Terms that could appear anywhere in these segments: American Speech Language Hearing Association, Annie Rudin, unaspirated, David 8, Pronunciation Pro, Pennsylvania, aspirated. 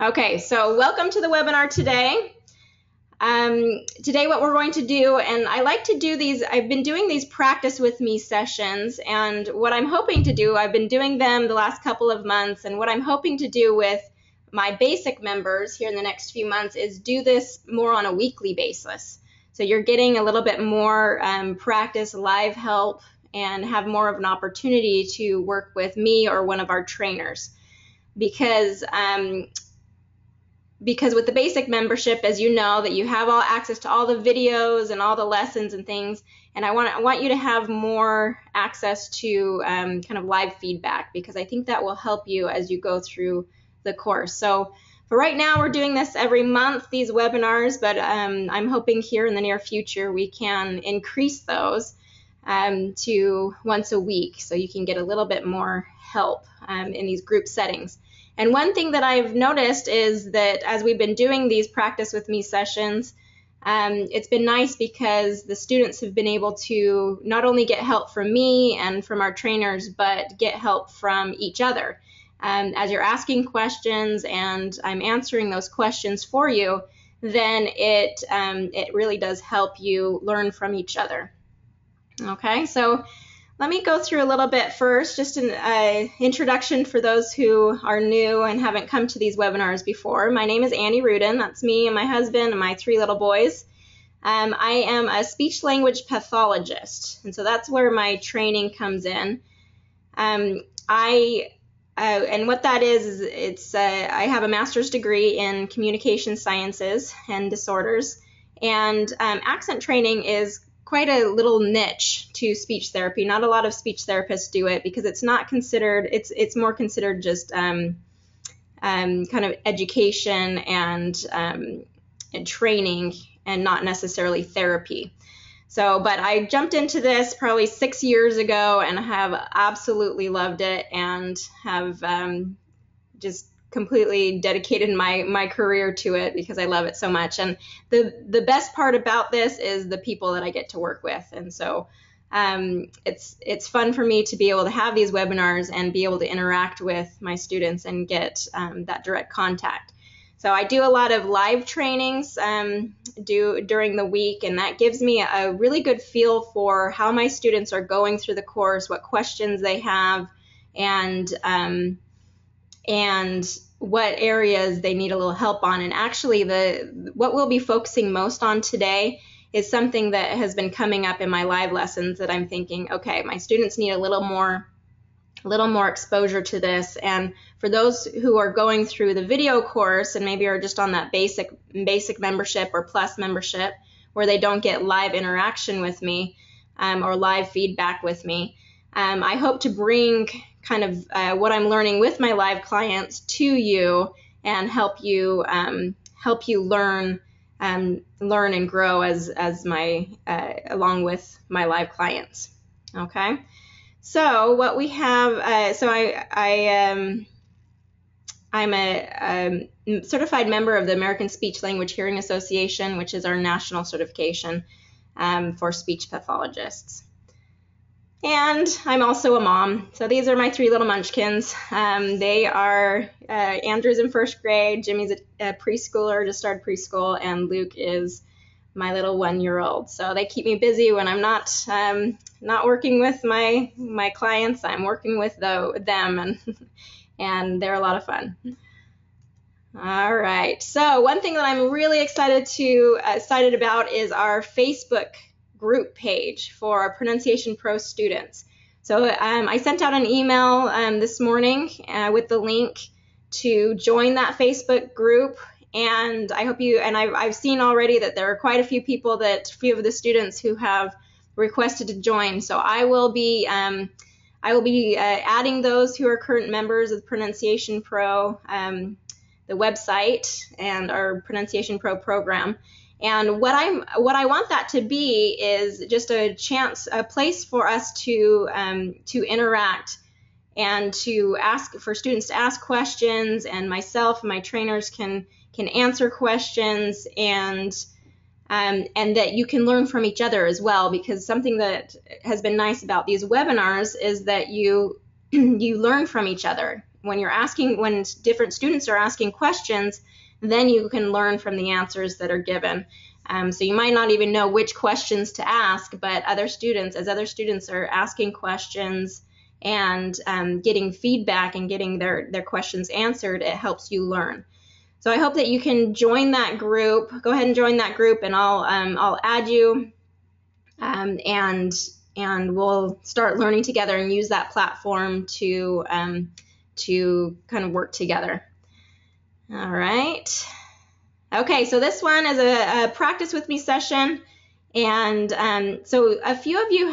Okay, so welcome to the webinar today. Today what we're going to do, and I like to do these, I've been doing these practice with me sessions, and what I'm hoping to do, I've been doing them the last couple of months, and what I'm hoping to do with my basic members here in the next few months is do this more on a weekly basis. So you're getting a little bit more practice, live help, and have more of an opportunity to work with me or one of our trainers. Because with the basic membership, as you know, that you have all access to all the videos and all the lessons and things, and I want you to have more access to kind of live feedback, because I think that will help you as you go through the course. So for right now, we're doing this every month, these webinars, but I'm hoping here in the near future we can increase those to once a week, so you can get a little bit more help in these group settings. And one thing that I've noticed is that as we've been doing these practice with me sessions, it's been nice because the students have been able to not only get help from me and from our trainers, but get help from each other. As you're asking questions and I'm answering those questions for you, then it really does help you learn from each other. Okay, so let me go through a little bit first, just an introduction for those who are new and haven't come to these webinars before. My name is Annie Rudin. That's me and my husband and my three little boys. I am a speech language pathologist, and so that's where my training comes in. And what that is it's I have a master's degree in communication sciences and disorders, and accent training is quite a little niche to speech therapy. Not a lot of speech therapists do it because it's not considered, it's more considered just kind of education and training, and not necessarily therapy. So, but I jumped into this probably 6 years ago and have absolutely loved it, and have just completely dedicated my career to it because I love it so much. And the best part about this is the people that I get to work with. And so it's fun for me to be able to have these webinars and be able to interact with my students and get that direct contact. So I do a lot of live trainings during the week, and that gives me a really good feel for how my students are going through the course, what questions they have, and what areas they need a little help on. And actually, what we'll be focusing most on today is something that has been coming up in my live lessons that I'm thinking, okay, my students need a little more exposure to this. And for those who are going through the video course and maybe are just on that basic membership or plus membership where they don't get live interaction with me or live feedback with me, I hope to bring kind of what I'm learning with my live clients to you and help you learn and grow as my along with my live clients. Okay, so what we have, so I'm a certified member of the American Speech Language Hearing Association, which is our national certification for speech pathologists. And I'm also a mom. So these are my three little munchkins. They are, Andrew's in first grade, Jimmy's a preschooler, just started preschool, and Luke is my little one-year-old. So they keep me busy when I'm not working with my clients. I'm working with them, and they're a lot of fun. All right, so one thing that I'm really excited about is our Facebook group page for our Pronunciation Pro students. So I sent out an email this morning with the link to join that Facebook group, and I hope you, and I've seen already that there are quite a few people, that few of the students who have requested to join. So I will be adding those who are current members of the Pronunciation Pro, the website, and our Pronunciation Pro program. And what I want that to be is just a place for us to interact and to ask, for students to ask questions, and myself and my trainers can answer questions, and that you can learn from each other as well. Because something that has been nice about these webinars is that you you learn from each other. When you're asking, when different students are asking questions, then you can learn from the answers that are given. So you might not even know which questions to ask, but other students, as other students are asking questions and getting feedback and getting their questions answered, it helps you learn. So I hope that you can join that group. Go ahead and join that group, and I'll add you, and we'll start learning together and use that platform to kind of work together. All right. Okay, so this one is a practice with me session, and so a few of you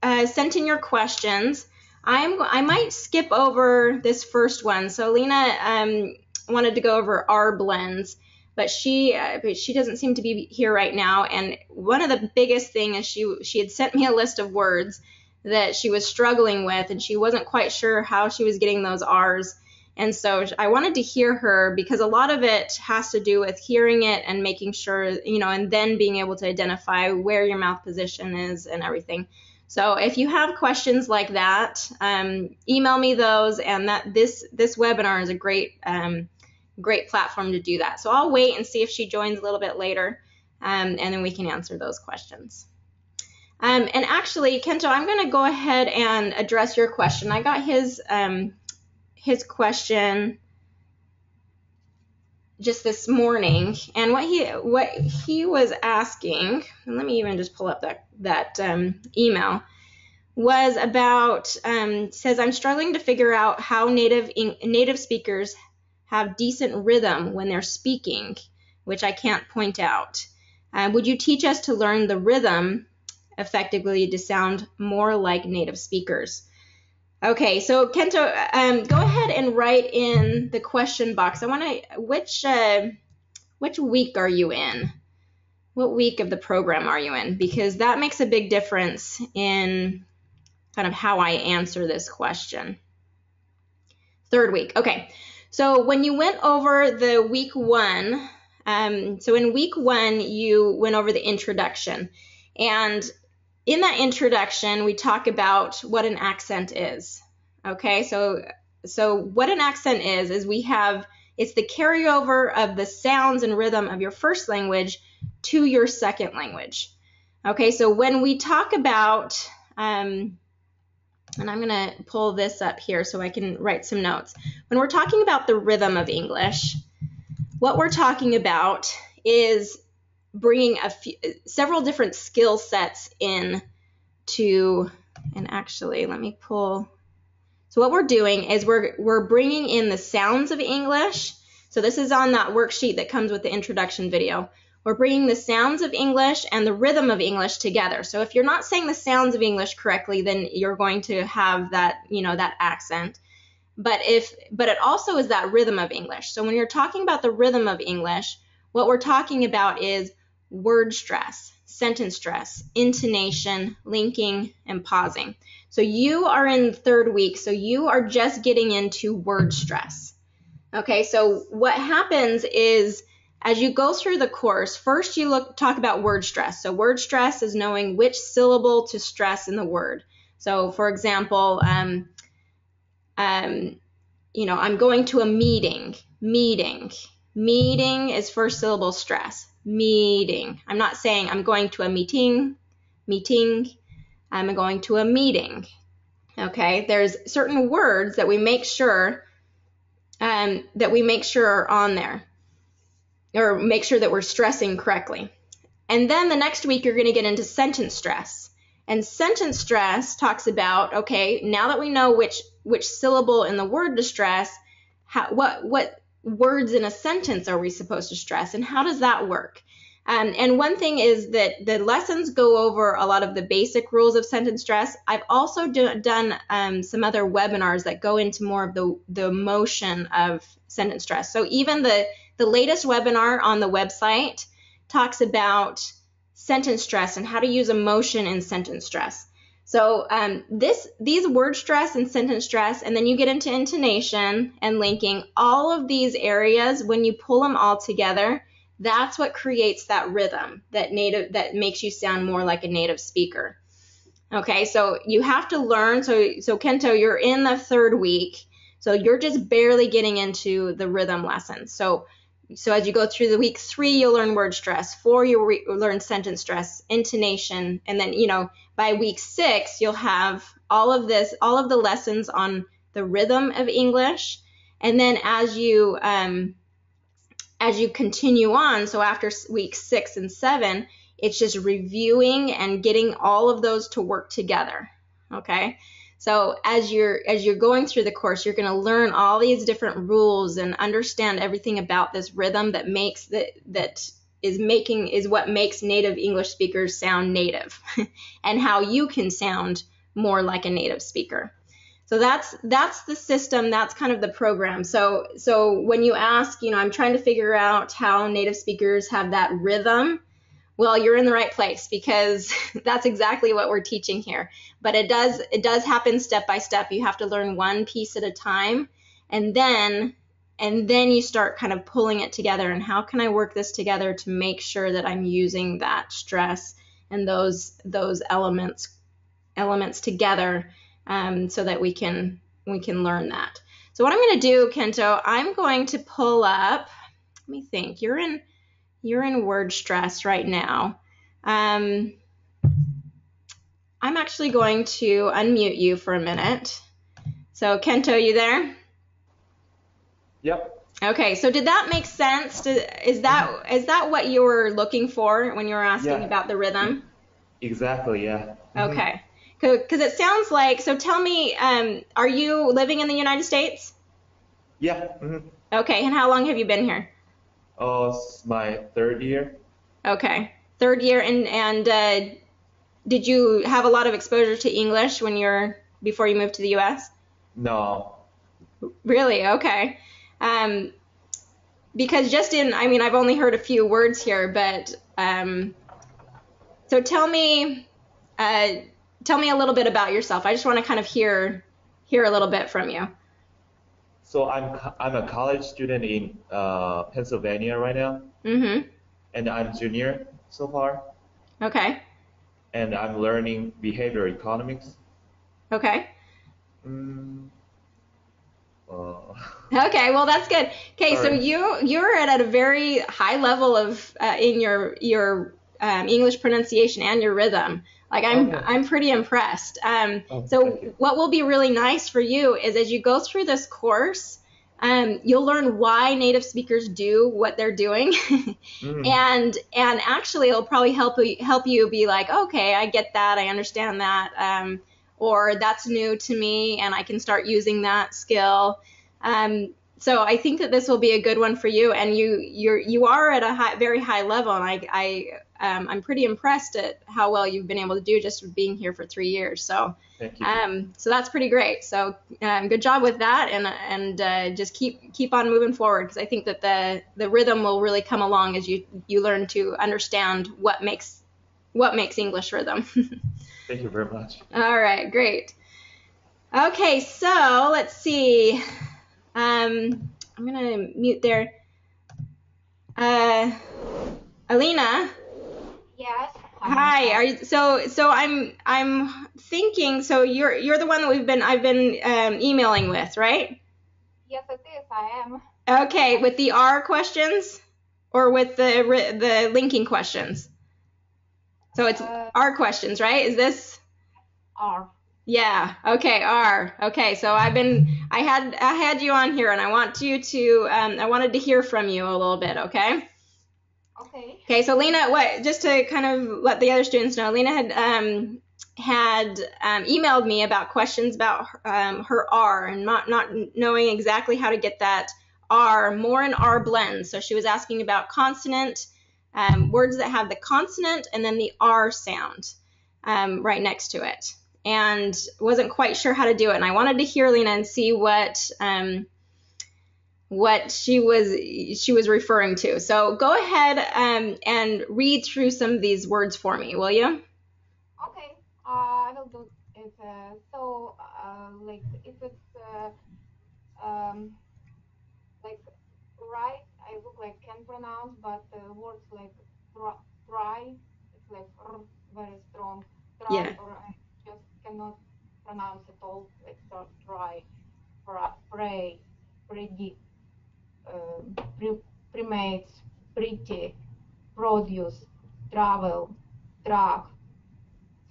have sent in your questions. I might skip over this first one. So Lena wanted to go over R blends, but she doesn't seem to be here right now. And one of the biggest things is she had sent me a list of words that she was struggling with, and she wasn't quite sure how she was getting those R's. And so I wanted to hear her, because a lot of it has to do with hearing it and making sure, you know, and then being able to identify where your mouth position is and everything. So if you have questions like that, email me those, and that this webinar is a great great platform to do that. So I'll wait and see if she joins a little bit later, and then we can answer those questions. And actually, Kento, I'm going to go ahead and address your question. I got his question just this morning, and what he was asking, and let me even just pull up that email, was about, says, I'm struggling to figure out how native speakers have decent rhythm when they're speaking, which I can't point out. Would you teach us to learn the rhythm effectively to sound more like native speakers? Okay, so Kento, go ahead and write in the question box. I want to, which week are you in? What week of the program are you in? Because that makes a big difference in kind of how I answer this question. Third week, okay. So when you went over the week one, so in week one, you went over the introduction. And in that introduction, we talk about what an accent is. Okay, so what an accent is we have, it's the carryover of the sounds and rhythm of your first language to your second language. Okay, so when we talk about, and I'm going to pull this up here so I can write some notes. When we're talking about the rhythm of English, what we're talking about is bringing several different skill sets in to, and actually, let me pull. So what we're doing is we're bringing in the sounds of English. So this is on that worksheet that comes with the introduction video. We're bringing the sounds of English and the rhythm of English together. So if you're not saying the sounds of English correctly, then you're going to have that, you know, that accent. But it also is that rhythm of English. So when you're talking about the rhythm of English, what we're talking about is word stress, sentence stress, intonation, linking, and pausing. So you are in third week, so you are just getting into word stress. Okay, so what happens is, as you go through the course, first you talk about word stress. So word stress is knowing which syllable to stress in the word. So for example, you know, I'm going to a meeting. Meeting. Meeting is first syllable stress. Meeting. I'm not saying I'm going to a meeting. Meeting. I'm going to a meeting. Okay, there's certain words that we make sure are on there, or make sure that we're stressing correctly. And then the next week, you're going to get into sentence stress. And sentence stress talks about, okay, now that we know which syllable in the word to stress, what words in a sentence are we supposed to stress, and how does that work? And one thing is that the lessons go over a lot of the basic rules of sentence stress. I've also done some other webinars that go into more of the motion of sentence stress. So even the latest webinar on the website talks about sentence stress and how to use emotion in sentence stress. So these word stress and sentence stress, and then you get into intonation and linking, all of these areas, when you pull them all together, that's what creates that rhythm that makes you sound more like a native speaker. Okay, so you have to learn. So Kento, you're in the third week, so you're just barely getting into the rhythm lessons. So as you go through the week 3, you'll learn word stress. 4, you'll learn sentence stress, intonation, and then, you know, by week 6, you'll have all of this, all of the lessons on the rhythm of English. And then as you continue on, so after week 6 and 7, it's just reviewing and getting all of those to work together. Okay. So as you're going through the course, you're going to learn all these different rules and understand everything about this rhythm that makes what makes native English speakers sound native, and how you can sound more like a native speaker. So that's the system. That's kind of the program. So when you ask, you know, I'm trying to figure out how native speakers have that rhythm. Well, you're in the right place, because that's exactly what we're teaching here. But it does happen step by step. You have to learn one piece at a time, and then you start kind of pulling it together. And how can I work this together to make sure that I'm using that stress and those elements together, so that we can learn that. So what I'm going to do, Kento, I'm going to pull up. Let me think. You're in word stress right now. I'm actually going to unmute you for a minute. So Kento, you there? Yep. Okay, so did that make sense? Is that what you were looking for when you were asking about the rhythm? Exactly, yeah. Okay, because it sounds like, so tell me, are you living in the United States? Yeah. Mm-hmm. Okay, and how long have you been here? Oh, it's my 3rd year. Okay, 3rd year, and did you have a lot of exposure to English before you moved to the U.S.? No. Really? Okay. Because I've only heard a few words here, but so tell me a little bit about yourself. I just want to kind of hear a little bit from you. So I'm a college student in Pennsylvania right now, mm-hmm. and I'm junior so far. Okay. And I'm learning behavioral economics. Okay. Okay, well that's good. Okay, sorry. So you're at a very high level of in your English pronunciation and your rhythm. Like I'm pretty impressed. So what will be really nice for you is as you go through this course, you'll learn why native speakers do what they're doing, mm. and actually it'll probably help you be like, okay, I get that, I understand that, or that's new to me, and I can start using that skill. So I think that this will be a good one for you, and you are at a very high level, and I'm pretty impressed at how well you've been able to do just being here for 3 years. So, thank you. So that's pretty great. So, good job with that, and just keep on moving forward, because I think that the rhythm will really come along as you learn to understand what makes English rhythm. Thank you very much. All right, great. Okay, so let's see. I'm gonna mute there. Alina. Yes. Hi. Are you, so I'm thinking. So you're the one that I've been emailing with, right? Yes, it is. I am. Okay, with the R questions or with the linking questions. So it's R questions, right? Is this R? Yeah. Okay. R. Okay. So I had you on here, and I want you to. I wanted to hear from you a little bit. Okay. Okay. Okay, so Lena, just to kind of let the other students know, Lena had emailed me about questions about her R and not knowing exactly how to get that R, more an R blend. So she was asking about consonant, words that have the consonant and then the R sound right next to it, and wasn't quite sure how to do it. And I wanted to hear Lena and see what she was referring to. So go ahead and read through some of these words for me, will you? Okay, I will do it. Like if it's like right, I look like can pronounce, but words like dry, it's like very strong. Dry, yeah. Or cannot pronounce at all. It's sort of try, pray, predict, primates, pretty, produce, travel, track,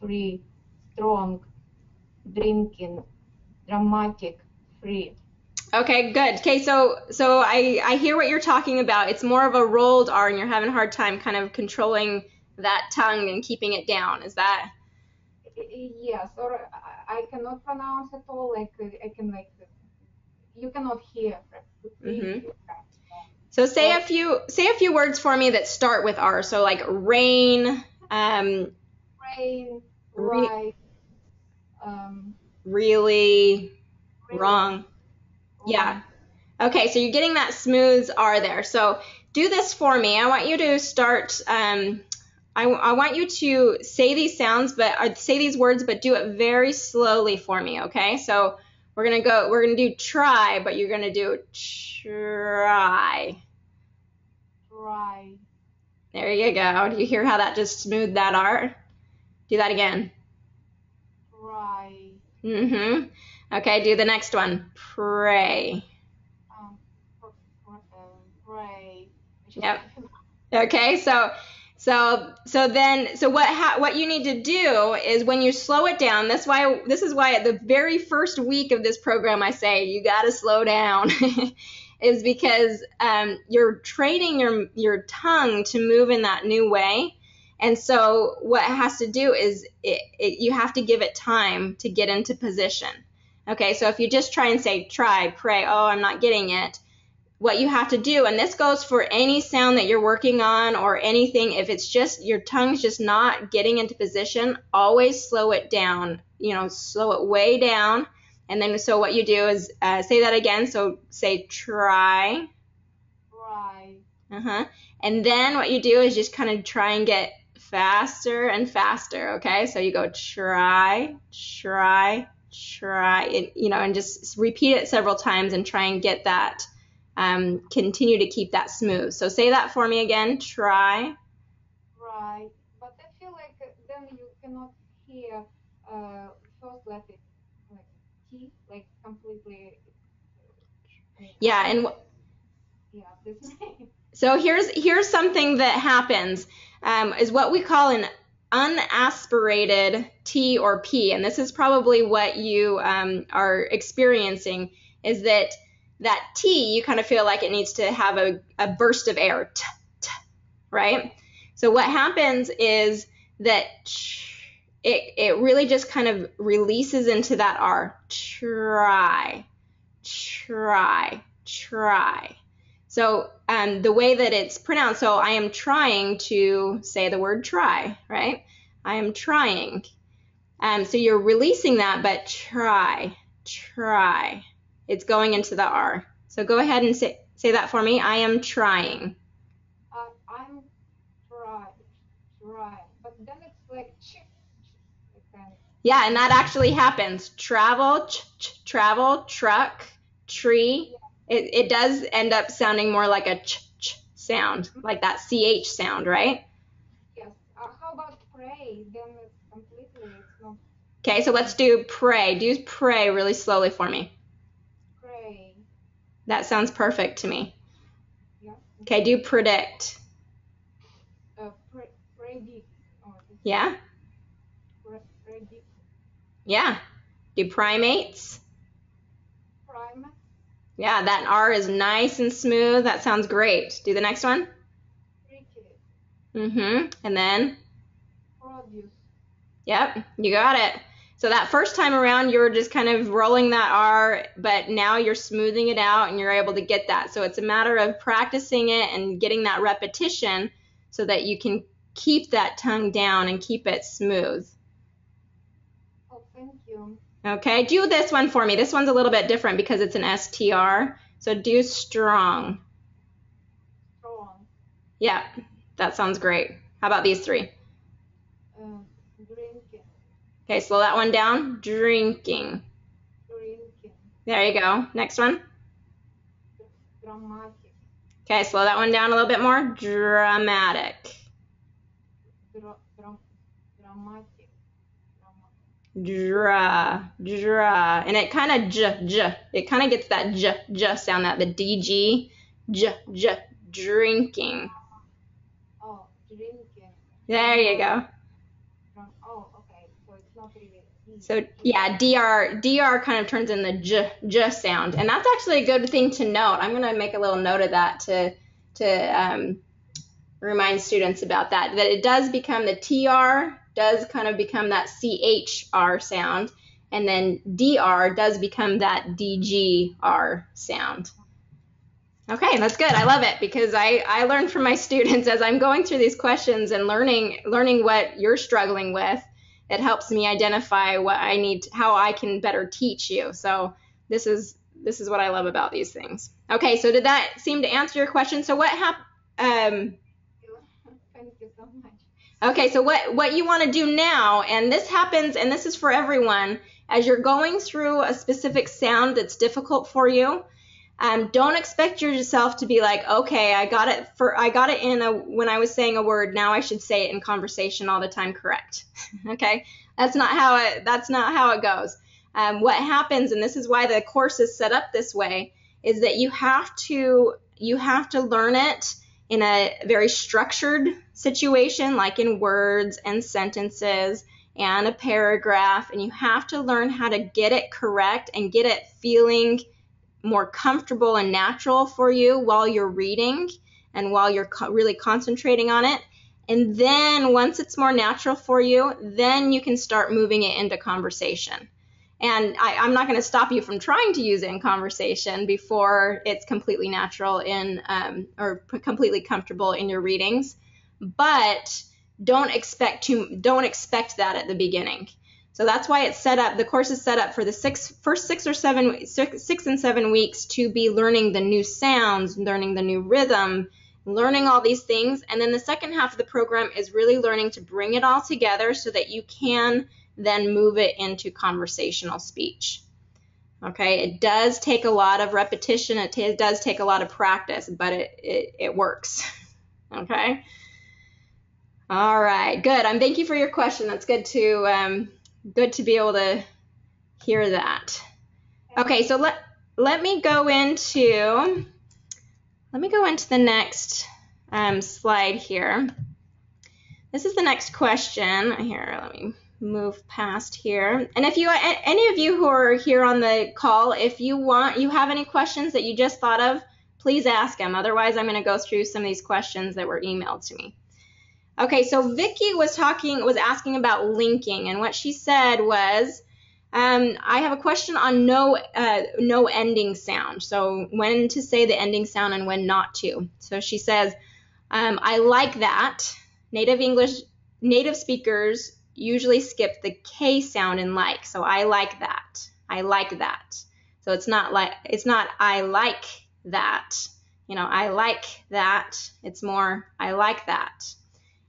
free, strong, drinking, dramatic, free. Okay, good. Okay, so I hear what you're talking about. It's more of a rolled R, and you're having a hard time kind of controlling that tongue and keeping it down. Is that? Yes, or I cannot pronounce at all. Like I can like you cannot hear. Mm-hmm. So say a few words for me that start with R. So like rain. Rain. Right. Really. Wrong. Yeah. Okay, so you're getting that smooth R there. So do this for me. I want you to start, I want you to say these sounds, say these words, but do it very slowly for me, okay? So we're gonna do try, but you're gonna do try. Try. There you go. Do you hear how that just smoothed that R? Do that again. Try. Mm-hmm. Okay, do the next one. Pray. Pray. Yep. Okay, so what you need to do is when you slow it down. This is why at the very first week of this program I say you got to slow down, is because you're training your tongue to move in that new way. And so what it has to do is you have to give it time to get into position. Okay, so if you just try and say, try, pray, oh, I'm not getting it, what you have to do, and this goes for any sound that you're working on or anything, if it's just your tongue's just not getting into position, always slow it down, you know, slow it way down. And then so what you do is say that again, so say try. Try. Uh-huh. And then what you do is just kind of try and get faster and faster, okay? So you go try, try, try, it, you know, and just repeat it several times and try and get that, continue to keep that smooth. So say that for me again, try. Right, but I feel like then you cannot hear first letter, like T, like completely. Yeah, and yeah, this is so here's something that happens, is what we call an unaspirated T or P, and this is probably what you are experiencing, is that T, you kind of feel like it needs to have a burst of air, t, t, right? So what happens is that it really just kind of releases into that R, try, try, try. So the way that it's pronounced, so I am trying to say the word try, right? I am trying. So you're releasing that, but try, try. It's going into the R. So go ahead and say that for me. I am trying. I'm trying, try. But then it's like ch. Yeah, and that actually happens. Travel, travel, truck, tree. Yeah. It does end up sounding more like a ch sound, like that ch sound, right? Yes. How about pray? Then it's completely. It's not... Okay, so let's do pray. Do pray really slowly for me. Pray. That sounds perfect to me. Yeah. Okay, do predict. Predict. Oh, yeah. Predict. Yeah. Do primates. Primates. Yeah, that R is nice and smooth. That sounds great. Do the next one. Mm-hmm. And then? Produce. Yep, you got it. So that first time around, you were just kind of rolling that R, but now you're smoothing it out and you're able to get that. So it's a matter of practicing it and getting that repetition so that you can keep that tongue down and keep it smooth. Oh, thank you. Okay, do this one for me. This one's a little bit different because it's an STR. So do strong. Strong. Yeah, that sounds great. How about these three? Drinking. Okay, slow that one down. Drinking. Drinking. There you go. Next one. Dramatic. Okay, slow that one down a little bit more. Dramatic. Dramatic. dra, dra, and it kind of j, j, it kind of gets that j, j sound, that the DG, j, j, drinking. Oh, drinking. There you go. Oh, okay, so it's not really easy. So yeah, dr kind of turns in the j sound, and that's actually a good thing to note. I'm gonna make a little note of that to remind students about that, that it does become the tr does kind of become that chr sound, and then dr does become that dgr sound. Okay, that's good. I love it, because I learn from my students as I'm going through these questions and learning what you're struggling with. It helps me identify what I need, how I can better teach you. So this is what I love about these things. Okay, so did that seem to answer your question? So what happened? Thank you so much. Okay, so what you want to do now, and this happens, and this is for everyone, as you're going through a specific sound that's difficult for you. Don't expect yourself to be like, okay, I got it when I was saying a word. Now I should say it in conversation all the time, correct? Okay, that's not how it goes. What happens, and this is why the course is set up this way, is that you have to learn it in a very structured situation, like in words and sentences and a paragraph, and you have to learn how to get it correct and get it feeling more comfortable and natural for you while you're reading and while you're really concentrating on it. And then once it's more natural for you, then you can start moving it into conversation. And I'm not going to stop you from trying to use it in conversation before it's completely natural in or completely comfortable in your readings, but don't expect that at the beginning. So that's why it's set up, the course is set up for the first 6 and 7 weeks to be learning the new sounds, learning the new rhythm, learning all these things. And then the second half of the program is really learning to bring it all together so that you can then move it into conversational speech. Okay, it does take a lot of repetition, it does take a lot of practice, but it works. Okay? All right, good. Thank you for your question. That's good to... Good to be able to hear that. Okay, so let me go into the next slide here. This is the next question. Here, let me move past here. And if you, any of you who are here on the call, if you have any questions that you just thought of, please ask them. Otherwise, I'm going to go through some of these questions that were emailed to me. Okay, so Vicky was asking about linking, and what she said was, I have a question on no ending sound, so when to say the ending sound and when not to. So she says, I like that native speakers usually skip the K sound in like, so I like that, I like that. So it's not I like that, you know, I like that, it's more I like that.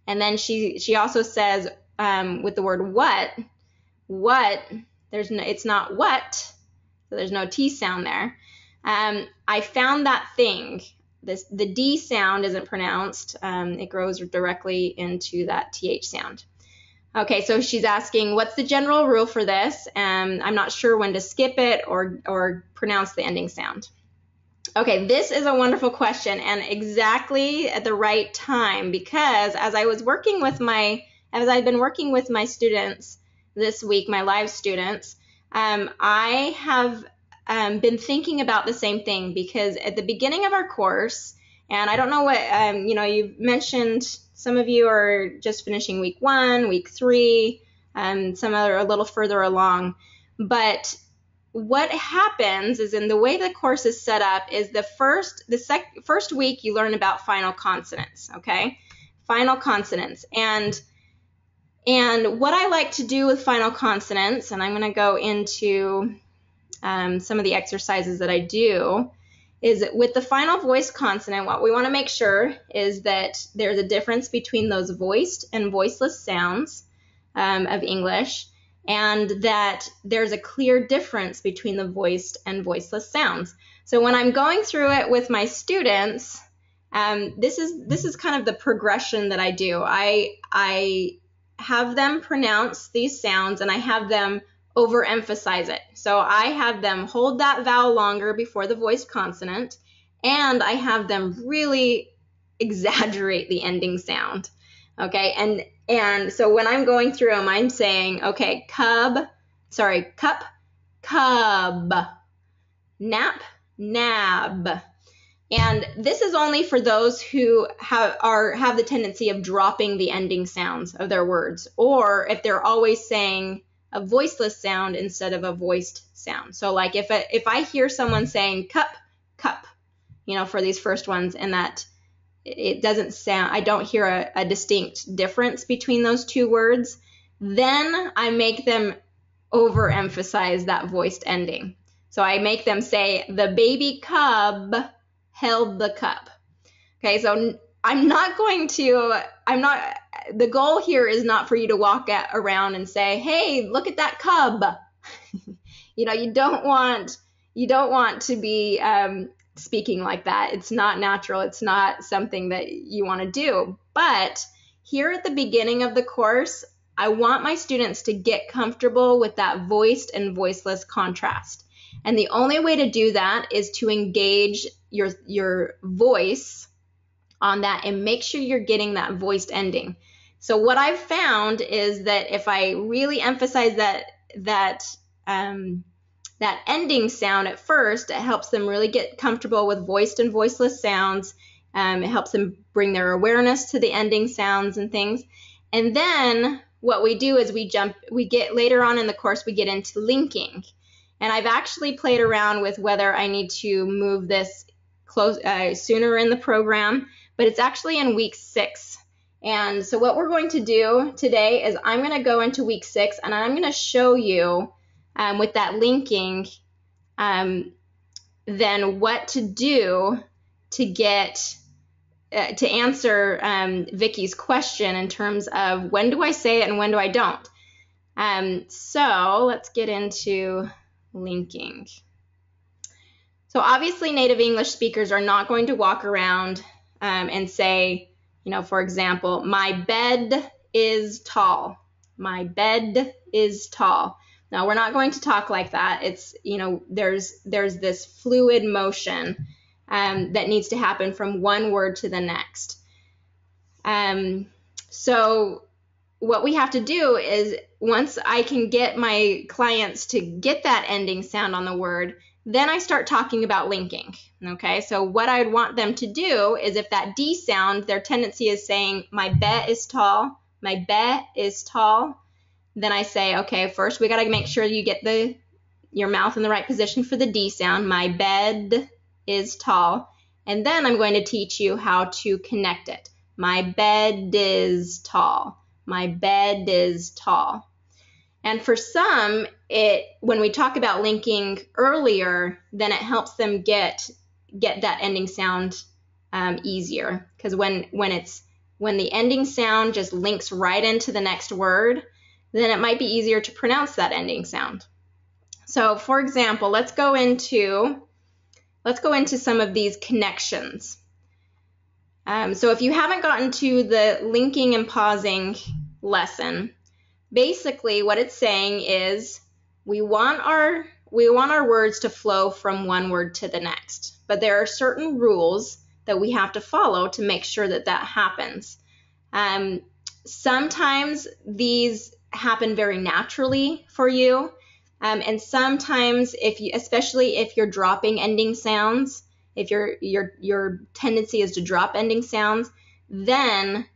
And then she also says with the word what, it's not what, so there's no T sound there. I found that thing. The D sound isn't pronounced. It grows directly into that TH sound. Okay, so she's asking, what's the general rule for this? I'm not sure when to skip it or pronounce the ending sound. Okay, this is a wonderful question, and exactly at the right time, because as I've been working with my students this week, my live students, I have been thinking about the same thing, because at the beginning of our course, and I don't know what, you know, you've mentioned some of you are just finishing week 1, week 3, some are a little further along, but what happens is, in the way the course is set up, is the first week you learn about final consonants, okay? Final consonants. And what I like to do with final consonants, and I'm going to go into some of the exercises that I do, is with the final voiced consonant, what we want to make sure is that there's a difference between those voiced and voiceless sounds of English, and that there's a clear difference between the voiced and voiceless sounds. So when I'm going through it with my students, this is kind of the progression that I do. I have them pronounce these sounds and I have them overemphasize it. So I have them hold that vowel longer before the voiced consonant, and I have them really exaggerate the ending sound. Okay, and so when I'm going through them, I'm saying, okay, cup, cub, nap, nab. And this is only for those who have the tendency of dropping the ending sounds of their words, or if they're always saying a voiceless sound instead of a voiced sound. So like if I hear someone saying cup, you know, for these first ones, and that it doesn't sound, I don't hear a distinct difference between those two words, then I make them overemphasize that voiced ending. So I make them say, the baby cub held the cup. Okay, so the goal here is not for you to walk around and say, hey, look at that cub. You know, you don't want to be speaking like that. It's not natural. It's not something that you want to do. But here at the beginning of the course, I want my students to get comfortable with that voiced and voiceless contrast. And the only way to do that is to engage your voice on that and make sure you're getting that voiced ending. So what I've found is that if I really emphasize that ending sound at first, it helps them really get comfortable with voiced and voiceless sounds. It helps them bring their awareness to the ending sounds and things. And then what we do is we get later on in the course, we get into linking. And I've actually played around with whether I need to move this sooner in the program, but it's actually in week 6. And so what we're going to do today is I'm going to go into week 6 and I'm going to show you with that linking then what to do to get to answer Vicki's question in terms of when do I say it and when do I don't. So let's get into linking. So obviously native English speakers are not going to walk around and say, you know, for example, my bed is tall. My bed is tall. Now we're not going to talk like that. It's, you know, there's this fluid motion that needs to happen from one word to the next. So what we have to do is, once I can get my clients to get that ending sound on the word, then I start talking about linking, okay? So what I'd want them to do is, if that D sound, their tendency is saying, my bed is tall, then I say, okay, first we gotta make sure you get your mouth in the right position for the D sound, my bed is tall, and then I'm going to teach you how to connect it. My bed is tall, my bed is tall. And for some, when we talk about linking earlier, then it helps them get that ending sound easier, because when the ending sound just links right into the next word, then it might be easier to pronounce that ending sound. So, for example, let's go into some of these connections. So if you haven't gotten to the linking and pausing lesson, basically what it's saying is we want our words to flow from one word to the next, but there are certain rules that we have to follow to make sure that that happens. Sometimes these happen very naturally for you, and sometimes especially if you're dropping ending sounds, if your tendency is to drop ending sounds, then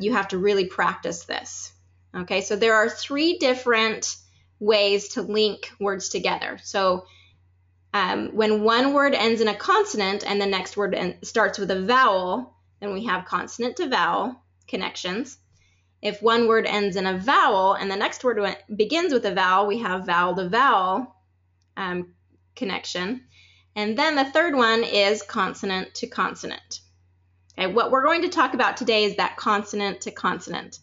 you have to really practice this. Okay, so there are 3 different ways to link words together. So when one word ends in a consonant and the next word starts with a vowel, then we have consonant to vowel connections. If one word ends in a vowel and the next word begins with a vowel, we have vowel to vowel connection. And then the third one is consonant to consonant. Okay, what we're going to talk about today is that consonant to consonant,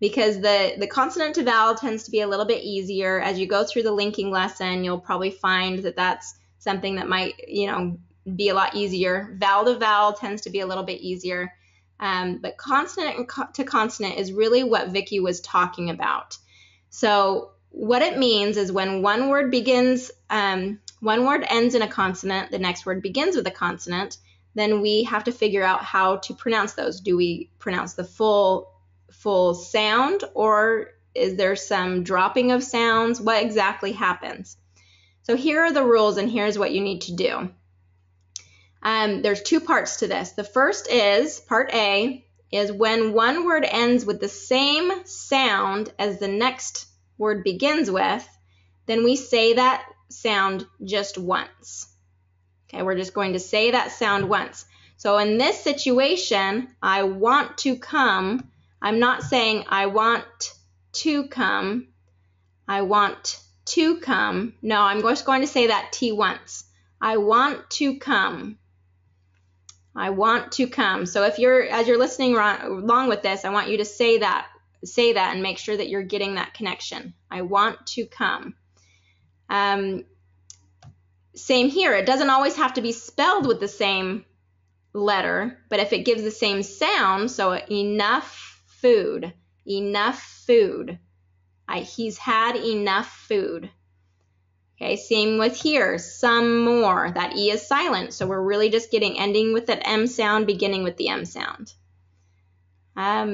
because the consonant to vowel tends to be a little bit easier. As you go through the linking lesson, you'll probably find that that's something that might, you know, be a lot easier. Vowel to vowel tends to be a little bit easier. But consonant and to consonant is really what Vicki was talking about. So what it means is when one word begins, one word ends in a consonant, the next word begins with a consonant, then we have to figure out how to pronounce those. Do we pronounce the full sound, or is there some dropping of sounds? What exactly happens? So here are the rules, and here's what you need to do. There's two parts to this. The first is, part A, is when one word ends with the same sound as the next word begins with, then we say that sound just once. Okay, we're just going to say that sound once. So in this situation, I want to come. I'm not saying I want to come. I want to come. No, I'm just going to say that T once. I want to come. I want to come. So if as you're listening along with this, I want you to say that and make sure that you're getting that connection. I want to come. Same here. It doesn't always have to be spelled with the same letter, but if it gives the same sound, so enough food, enough food. He's had enough food. Okay, same with here, some more. That E is silent, so we're really just ending with that M sound, beginning with the M sound. All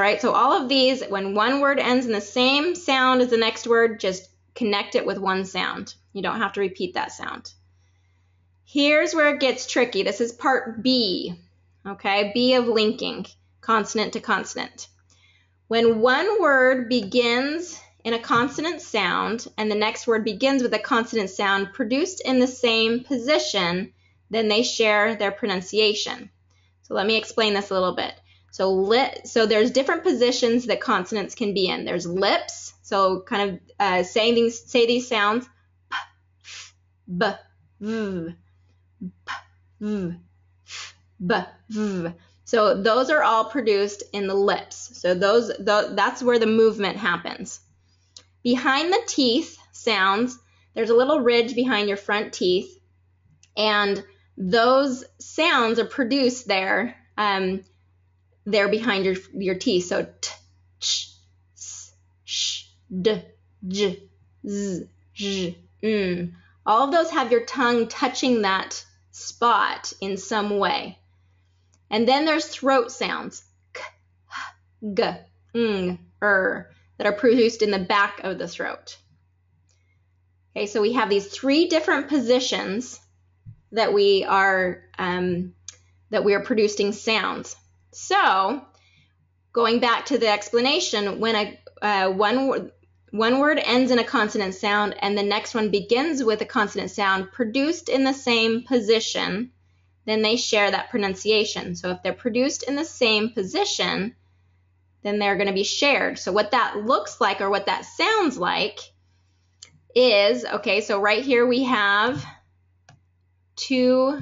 right, so all of these, when one word ends in the same sound as the next word, just connect it with one sound. You don't have to repeat that sound. Here's where it gets tricky. This is part B, okay? B of linking, consonant to consonant. When one word begins in a consonant sound and the next word begins with a consonant sound produced in the same position, then they share their pronunciation. So let me explain this a little bit. So there's different positions that consonants can be in. There's lips, so kind of say these sounds, p, f, b, v, p, v, f, b, v. So those are all produced in the lips. So that's where the movement happens. Behind the teeth sounds, there's a little ridge behind your front teeth, and those sounds are produced there. They're behind your teeth. So t, ch, s, sh, d, j, z, j, m. All of those have your tongue touching that spot in some way. And then there's throat sounds, k, g, ng, that are produced in the back of the throat. Okay, so we have these three different positions that we are producing sounds. So, going back to the explanation, when one word ends in a consonant sound and the next one begins with a consonant sound produced in the same position, then they share that pronunciation. So if they're produced in the same position, then they're going to be shared. So what that looks like, or what that sounds like, is, okay, so right here we have two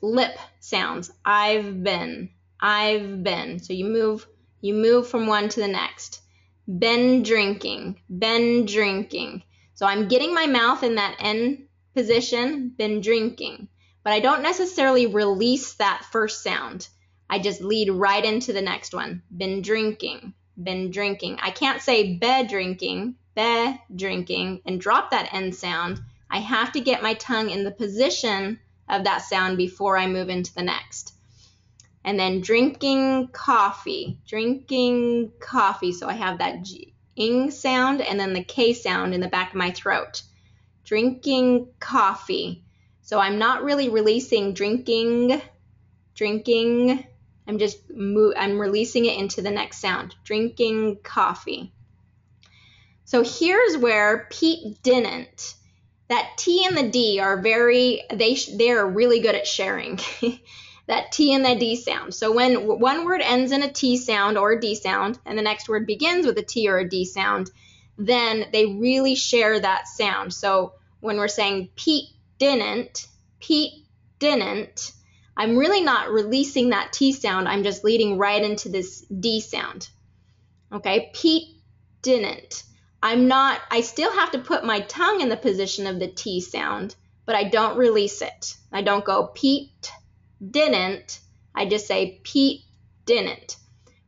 lip sounds. I've been, I've been. So you move from one to the next. Been drinking, been drinking. So I'm getting my mouth in that N position, been drinking. But I don't necessarily release that first sound. I just lead right into the next one. Been drinking, been drinking. I can't say be drinking, and drop that N sound. I have to get my tongue in the position of that sound before I move into the next. And then drinking coffee, drinking coffee. So I have that G, ing sound, and then the K sound in the back of my throat. Drinking coffee. So I'm not really releasing drinking. I'm releasing it into the next sound. Drinking coffee. So here's where Pete didn't. That T and the D are they are really good at sharing. That T and the D sound. So when one word ends in a T sound or a D sound and the next word begins with a T or a D sound, then they really share that sound. So when we're saying Pete didn't, Pete didn't, I'm really not releasing that T sound. I'm just leading right into this D sound. Okay, Pete didn't. I still have to put my tongue in the position of the T sound, but I don't release it. I don't go Pete didn't. I just say Pete didn't,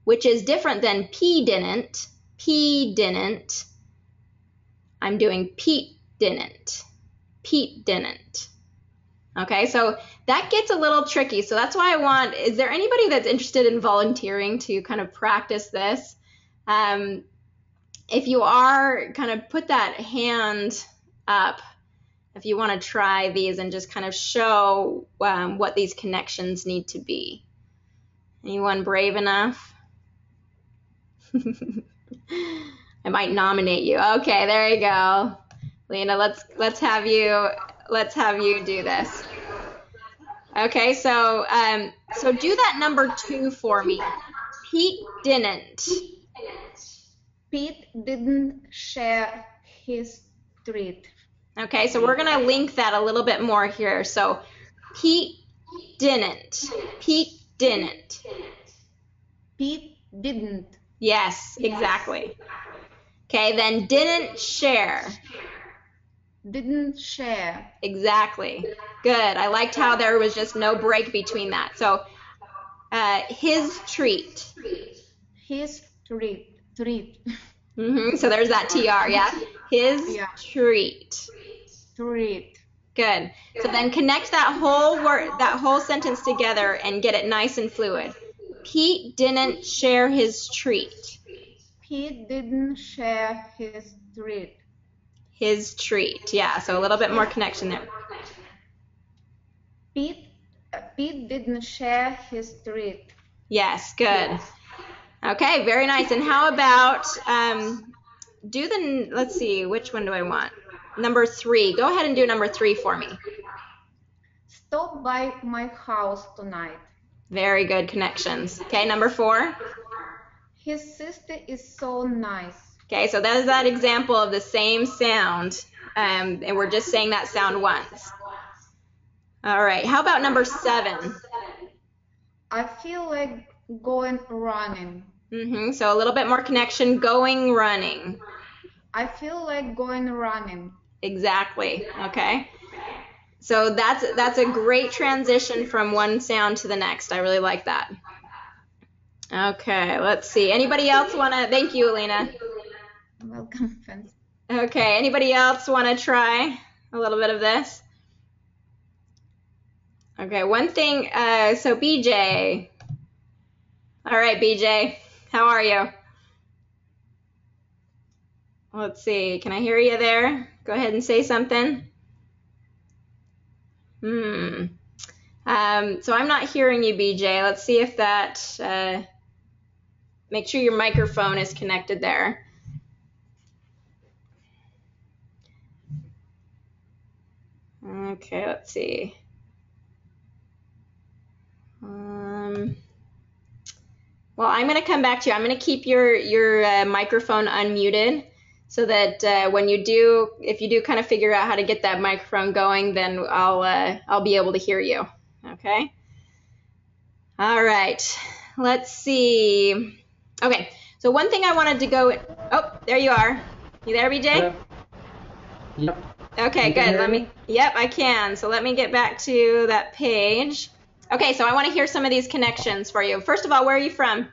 which is different than P didn't. P didn't. I'm doing Pete didn't. Pete didn't. Okay, so that gets a little tricky. So that's why I want, is there anybody that's interested in volunteering to kind of practice this? If you are, kind of put that hand up if you want to try these and just kind of show what these connections need to be. Anyone brave enough? I might nominate you. Okay, there you go. Lena, let's have you do this. Okay, so so do that number two for me. Pete didn't. Pete didn't share his treat. Okay, so we're gonna link that a little bit more here. So Pete didn't. Pete didn't. Pete didn't. Yes, exactly. Okay, then didn't share. Didn't share. Exactly. Good. I liked how there was just no break between that. So his treat. His treat. Treat. Mm-hmm. So there's that TR, yeah? His treat. Treat. Good. So then connect that whole word, that whole sentence together and get it nice and fluid. Pete didn't share his treat. Pete didn't share his treat. His treat, yeah, so a little bit more connection there. Pete didn't share his treat. Yes, good. Yes. Okay, very nice. And how about, let's see, which one do I want? Number three. Go ahead and do number three for me. Stop by my house tonight. Very good connections. Okay, number four. His sister is so nice. Okay, so that is that example of the same sound, and we're just saying that sound once. All right, how about number seven? I feel like going running. Mm-hmm, so a little bit more connection, going running. I feel like going running. Exactly, okay. So that's a great transition from one sound to the next. I really like that. Okay, let's see. Anybody else want to? Thank you, Alina. Welcome, friends. Okay, anybody else want to try a little bit of this? Okay, one thing, so BJ. All right, BJ, how are you? Let's see, can I hear you there? Go ahead and say something. So I'm not hearing you, BJ. Let's see if that, make sure your microphone is connected there. Okay, let's see. Well, I'm going to come back to you. I'm going to keep your microphone unmuted so that if you do kind of figure out how to get that microphone going, then I'll be able to hear you. Okay. All right. Let's see. Okay. So one thing I wanted to go. Oh, there you are. You there, BJ? Yep. Okay, good. Yep, I can. So let me get back to that page. Okay, so I want to hear some of these connections for you. First of all, where are you from?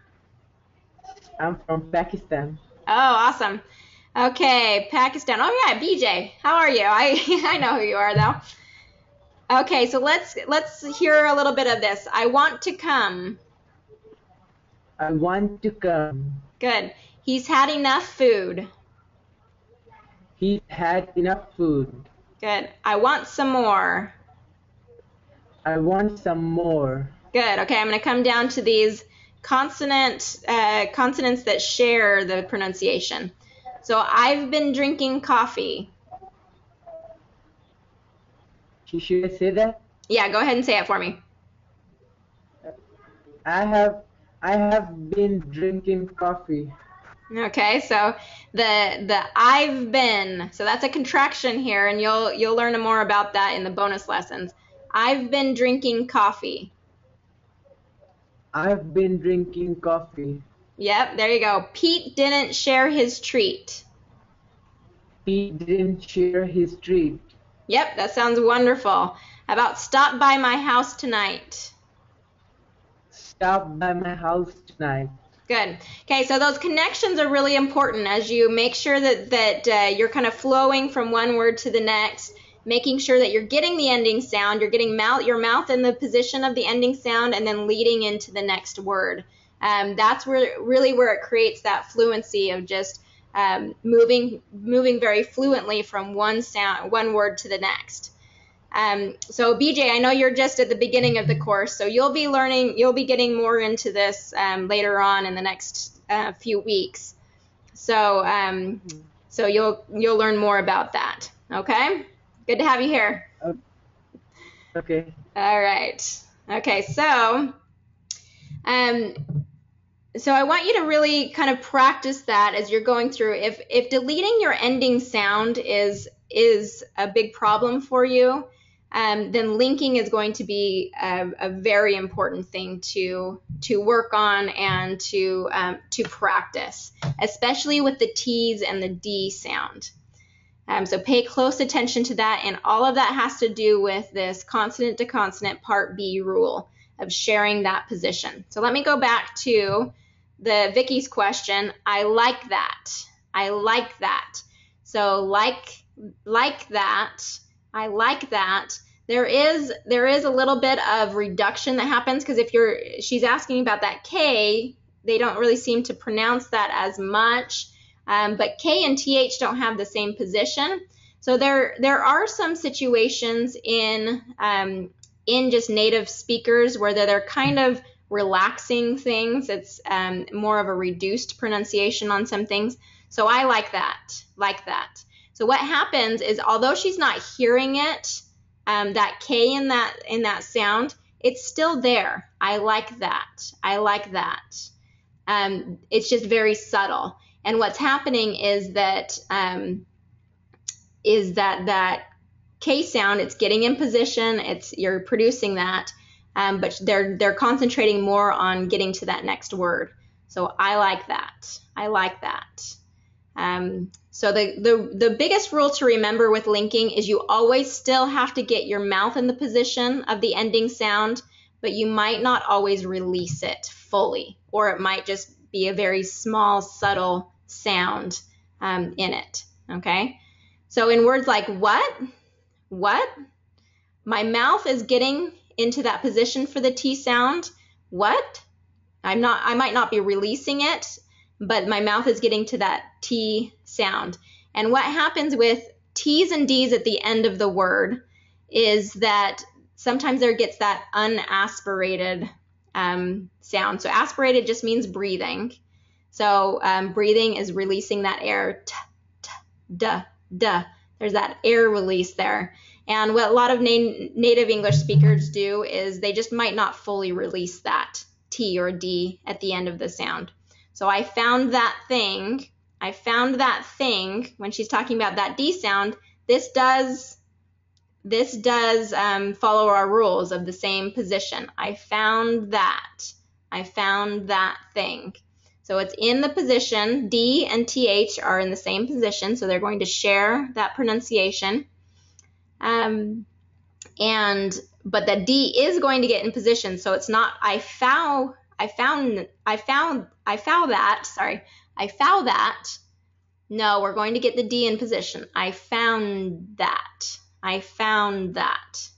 I'm from Pakistan. Oh, awesome. Okay, Pakistan. Oh yeah, BJ. How are you? I know who you are though. Okay, so let's hear a little bit of this. I want to come. I want to come. Good. He's had enough food. He had enough food. Good. I want some more. I want some more. Good. Okay, I'm going to come down to these consonants that share the pronunciation. So I've been drinking coffee. Should I say that? Yeah, go ahead and say it for me. I have been drinking coffee. Okay, so the I've been, so that's a contraction here, and you'll learn more about that in the bonus lessons. I've been drinking coffee. I've been drinking coffee. Yep, there you go. Pete didn't share his treat. Pete didn't share his treat. Yep, that sounds wonderful. How about stop by my house tonight? stop by my house tonight. Good. Okay, so those connections are really important as you make sure that you're kind of flowing from one word to the next, making sure that you're getting the ending sound, you're getting your mouth in the position of the ending sound, and then leading into the next word. That's really where it creates that fluency of just moving very fluently from one word to the next. So BJ, I know you're just at the beginning of the course, so you'll be getting more into this later on in the next few weeks. So so you'll learn more about that. Okay, good to have you here. Okay. All right. Okay. So so I want you to really kind of practice that as you're going through. If deleting your ending sound is a big problem for you, then linking is going to be a very important thing to work on and to practice, especially with the T's and the D sound. So pay close attention to that, and all of that has to do with this consonant to consonant part B rule of sharing that position. So let me go back to Vicky's question. I like that. I like that. So like that. I like that. There is a little bit of reduction that happens because she's asking about that K, they don't really seem to pronounce that as much. But K and TH don't have the same position. So there are some situations in just native speakers where they're kind of relaxing things. It's more of a reduced pronunciation on some things. So I like that, like that. So what happens is, although she's not hearing it, that K in that sound, it's still there. I like that. I like that. It's just very subtle. And what's happening is that K sound, it's getting in position. You're producing that, but they're concentrating more on getting to that next word. So I like that. I like that. So the biggest rule to remember with linking is you always still have to get your mouth in the position of the ending sound, but you might not always release it fully, or it might just be a very small, subtle sound in it, okay? So in words like what, my mouth is getting into that position for the T sound, what? I might not be releasing it, but my mouth is getting to that T sound. And what happens with T's and D's at the end of the word is that sometimes there gets that unaspirated sound. So aspirated just means breathing. So breathing is releasing that air. T, t, duh, duh. There's that air release there. And what a lot of native English speakers do is they just might not fully release that T or D at the end of the sound. So I found that thing. I found that thing. When she's talking about that D sound, this does follow our rules of the same position. I found that. I found that thing. So it's in the position. D and TH are in the same position, so they're going to share that pronunciation. But the D is going to get in position, so it's not I found that. No, we're going to get the D in position. I found that. I found that.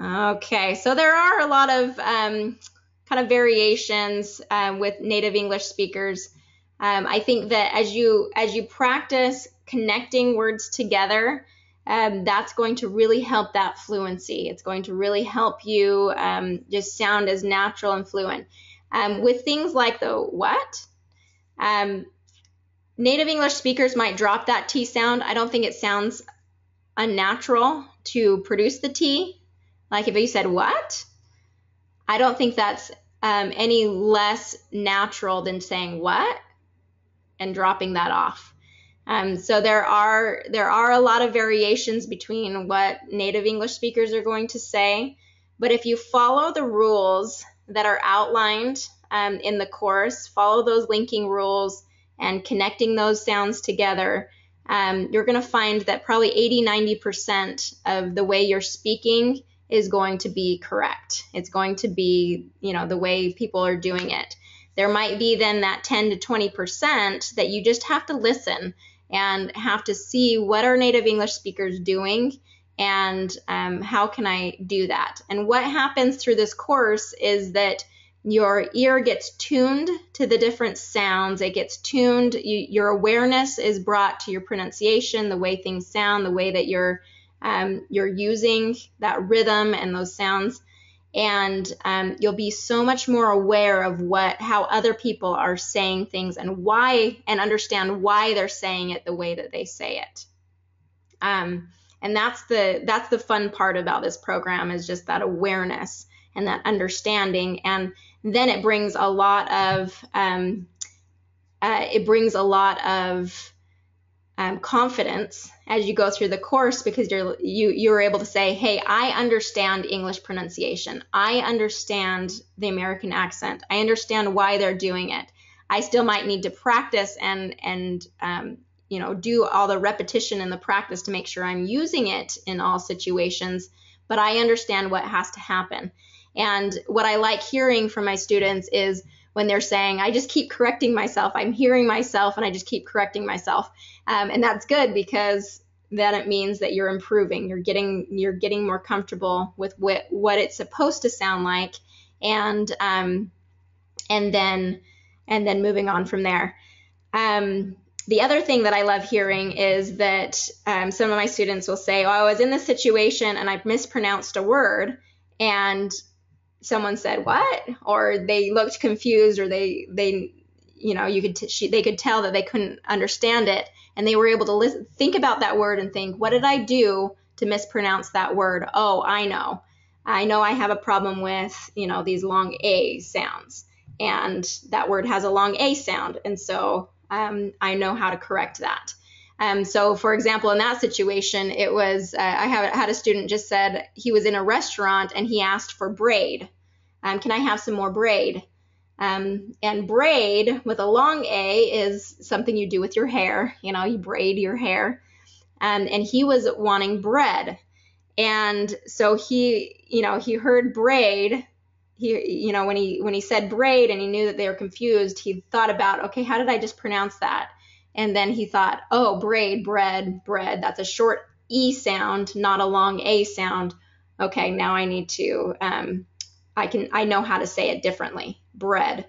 Okay, so there are a lot of kind of variations with native English speakers. I think that as you practice connecting words together, that's going to really help that fluency. It's going to really help you just sound as natural and fluent. With things like the what, native English speakers might drop that T sound. I don't think it sounds unnatural to produce the T. Like if you said what, I don't think that's any less natural than saying what and dropping that off. So there are a lot of variations between what native English speakers are going to say, but if you follow the rules that are outlined in the course, follow those linking rules and connecting those sounds together, you're going to find that probably 80-90% of the way you're speaking is going to be correct. It's going to be, you know, the way people are doing it. There might be then that 10 to 20% that you just have to listen and have to see what are native English speakers doing and how can I do that. And what happens through this course is that your ear gets tuned to the different sounds. It gets tuned. Your awareness is brought to your pronunciation, the way things sound, the way that you're using that rhythm and those sounds. And you'll be so much more aware of how other people are saying things and why, and understand why they're saying it the way that they say it. And that's the fun part about this program, is just that awareness and that understanding. And then it brings a lot of confidence as you go through the course, because you're able to say, hey, I understand English pronunciation. I understand the American accent. I understand why they're doing it. I still might need to practice and you know, do all the repetition and the practice to make sure I'm using it in all situations, but I understand what has to happen. And what I like hearing from my students is when they're saying, I just keep correcting myself. I'm hearing myself and I just keep correcting myself. And that's good, because then it means that you're improving. You're getting more comfortable with what it's supposed to sound like, and then moving on from there. The other thing that I love hearing is that some of my students will say, oh, I was in this situation and I mispronounced a word, and someone said, what? Or they looked confused, or they you know, they could tell that they couldn't understand it, and they were able to think about that word and think, what did I do to mispronounce that word? Oh, I know I have a problem with, you know, these long A sounds, and that word has a long A sound, and so I know how to correct that. So for example, in that situation, it was, I had a student just said he was in a restaurant and he asked for braid. Can I have some more braid? And braid with a long A is something you do with your hair. You know, you braid your hair. And he was wanting bread. And so he, you know, he heard braid. He, you know, when he said braid and he knew that they were confused, he thought about, okay, how did I just pronounce that? And then he thought, oh, braid, bread, bread. That's a short E sound, not a long A sound. Okay, now I need to, I know how to say it differently. Bread.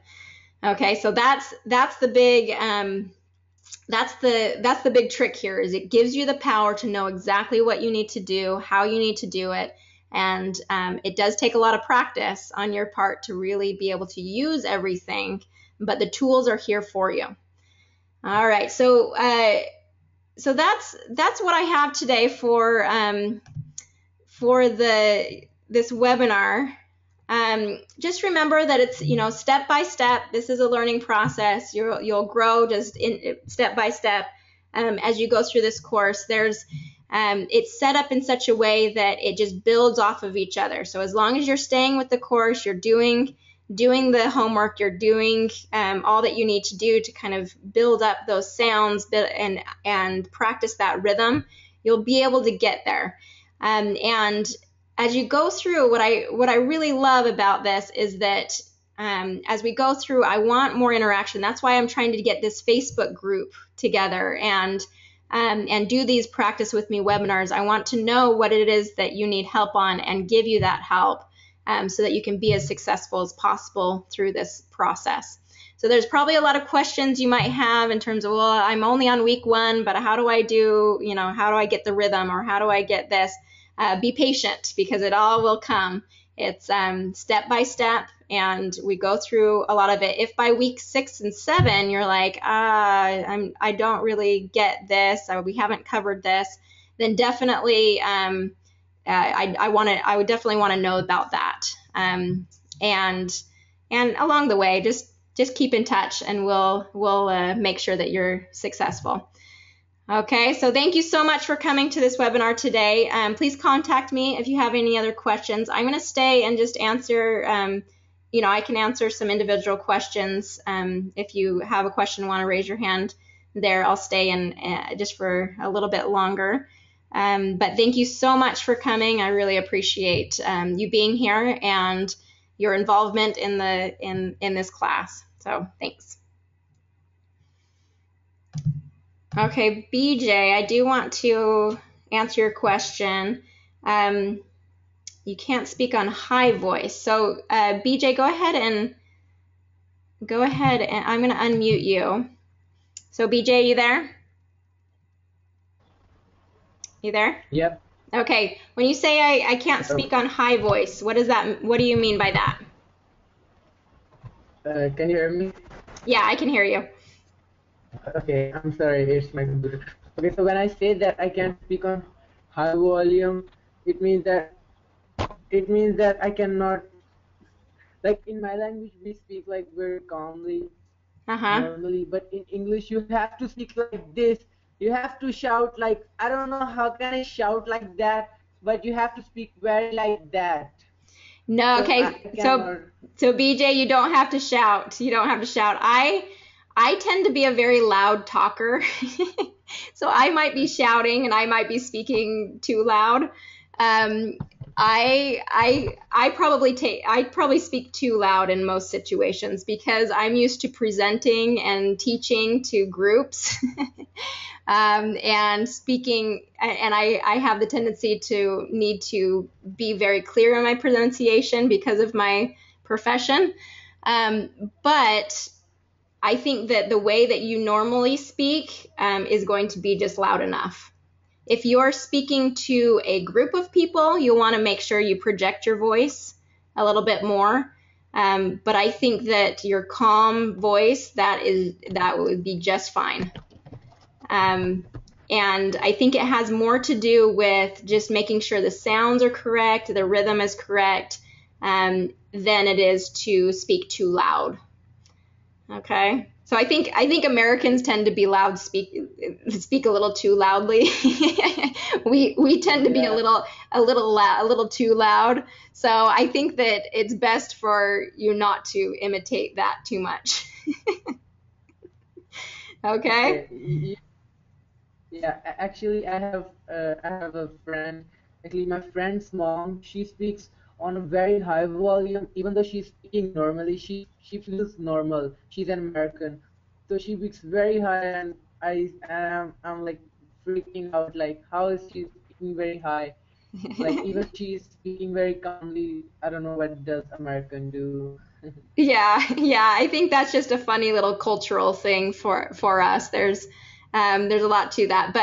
Okay, so that's the big trick here, is it gives you the power to know exactly what you need to do, how you need to do it, and it does take a lot of practice on your part to really be able to use everything, but the tools are here for you. All right, so so that's what I have today for this webinar. Just remember that it's, you know, step by step. This is a learning process. You'll grow just step by step as you go through this course. It's set up in such a way that it just builds off of each other. So as long as you're staying with the course, you're doing the homework, you're doing all that you need to do to kind of build up those sounds and practice that rhythm, you'll be able to get there. And as you go through, what I really love about this is that as we go through, I want more interaction. That's why I'm trying to get this Facebook group together and do these practice with me webinars. I want to know what it is that you need help on and give you that help so that you can be as successful as possible through this process. So there's probably a lot of questions you might have in terms of, well, I'm only on week one, but how do I do, you know, how do I get the rhythm, or how do I get this? Be patient, because it all will come. It's step by step, and we go through a lot of it. If by week 6 and 7 you're like, I don't really get this, or we haven't covered this, then definitely I would definitely want to know about that. And along the way, just keep in touch, and we'll make sure that you're successful. Okay, so thank you so much for coming to this webinar today. Please contact me if you have any other questions. I'm going to stay and just answer, you know, I can answer some individual questions. If you have a question, want to raise your hand there, I'll stay and just for a little bit longer. But thank you so much for coming. I really appreciate you being here and your involvement in the in this class. So thanks. Okay, BJ, I do want to answer your question. You can't speak on high voice. So BJ, go ahead and I'm going to unmute you. So BJ, are you there? You there? Yep. Okay. When you say I can't speak on high voice, what does that? What do you mean by that? Can you hear me? Yeah, I can hear you. Okay. I'm sorry. It's my computer. Okay. So when I say that I can't speak on high volume, it means that I cannot. Like in my language, we speak like very calmly, normally. But in English, you have to speak like this. You have to shout like, I don't know how can I shout like that, but you have to speak very like that. No, okay. So BJ, you don't have to shout. You don't have to shout. I tend to be a very loud talker. So I might be shouting and I might be speaking too loud. I probably speak too loud in most situations because I'm used to presenting and teaching to groups and speaking, and I have the tendency to need to be very clear in my pronunciation because of my profession. But I think that the way that you normally speak is going to be just loud enough. If you're speaking to a group of people, you'll want to make sure you project your voice a little bit more. But I think that your calm voice, that would be just fine. And I think it has more to do with just making sure the sounds are correct, the rhythm is correct, than it is to speak too loud. Okay. So I think Americans tend to be loud, speak a little too loudly. We tend to be a little too loud. So I think that it's best for you not to imitate that too much. Okay. Yeah, actually, I have a friend. Actually, my friend's mom, she speaks on a very high volume, even though she's speaking normally, she feels normal. She's an American, so she speaks very high, and I'm like freaking out, like how is she speaking very high? Like even she's speaking very calmly. I don't know what does American do. Yeah. I think that's just a funny little cultural thing for us. There's a lot to that,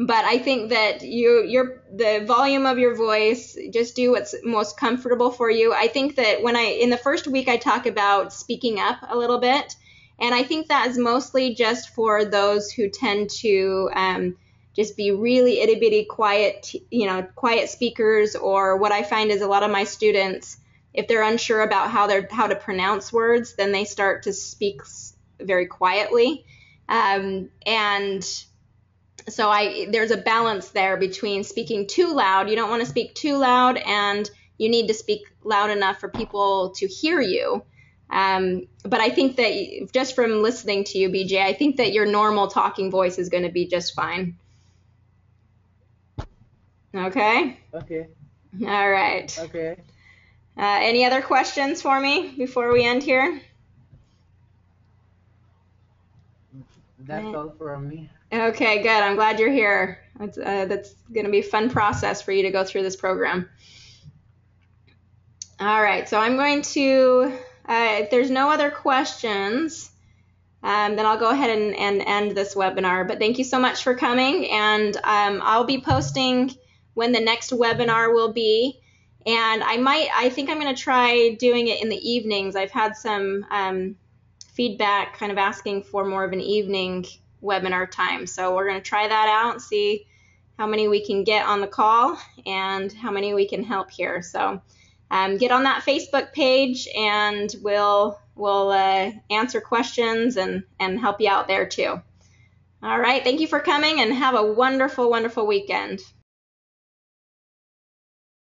but I think that the volume of your voice, just do what's most comfortable for you. I think that in the first week, I talk about speaking up a little bit. And I think that is mostly just for those who tend to just be really itty bitty quiet, quiet speakers, or what I find is a lot of my students, if they're unsure about how to pronounce words, then they start to speak very quietly. So there's a balance there between speaking too loud. You don't want to speak too loud, and you need to speak loud enough for people to hear you. But I think that just from listening to you, BJ, I think that your normal talking voice is going to be just fine. Okay? Okay. All right. Okay. Any other questions for me before we end here? That's all from me. Okay, good. I'm glad you're here. That's going to be a fun process for you to go through this program. All right, so I'm going to, if there's no other questions, then I'll go ahead and end this webinar. But thank you so much for coming, and I'll be posting when the next webinar will be. And I think I'm going to try doing it in the evenings. I've had some feedback kind of asking for more of an evening webinar time. So we're going to try that out and see how many we can get on the call and how many we can help here. So get on that Facebook page, and we'll answer questions and help you out there too. All right. Thank you for coming, and have a wonderful, wonderful weekend.